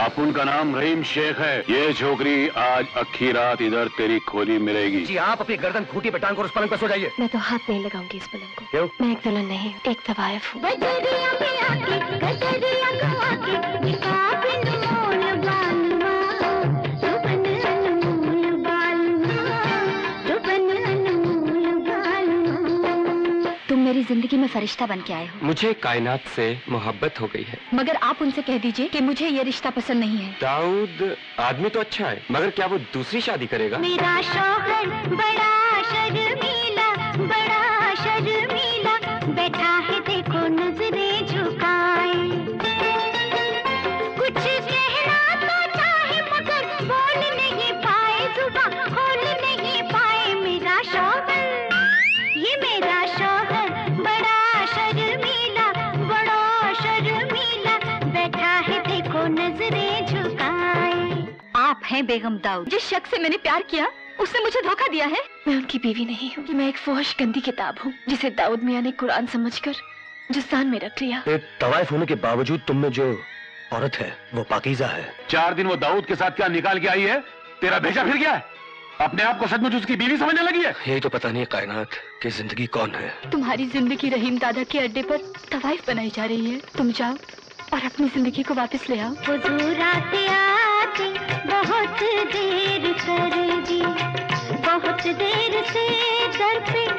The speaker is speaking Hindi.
अब उनका नाम रहीम शेख है। ये छोकरी आज अक्खी रात इधर तेरी खोली मिलेगी। जी आप अपनी गर्दन खूटी पे टांग कर उस पलंग पर सो जाइए। मैं तो हाथ नहीं लगाऊंगी इस पलंग को। क्यों? मैं एक दुल्हन नहीं, एक तवायफ हूँ। तुम मेरी जिंदगी में फरिश्ता बन के आए हो। मुझे कायनात से मोहब्बत हो गई है, मगर आप उनसे कह दीजिए कि मुझे ये रिश्ता पसंद नहीं है। दाऊद आदमी तो अच्छा है, मगर क्या वो दूसरी शादी करेगा? मेरा शौहर बड़ा शर्मीला बैठा है, देखो नजरें झुकाए। आप हैं बेगम दाऊद। जिस शख्स से मैंने प्यार किया उसने मुझे धोखा दिया है। मैं उनकी बीवी नहीं हूँ कि मैं एक फोहश गंदी किताब हूँ जिसे दाऊद मियाँ ने कुरान समझकर जुस्तान में रख लिया। एक तवाइफ होने के बावजूद तुम में जो औरत है वो पाकीजा है। 4 दिन वो दाऊद के साथ क्या निकाल के आई है? तेरा भेजा फिर क्या है? अपने आप को सचमुच उसकी बीवी समझने लगी है। यही तो पता नहीं कायनात की जिंदगी कौन है। तुम्हारी जिंदगी रहीम दादा के अड्डे पर तवाइफ बनाई जा रही है। तुम जाओ और अपनी जिंदगी को वापस ले आओ। वो दूर आते आते बहुत देर कर दी, बहुत देर से दर पे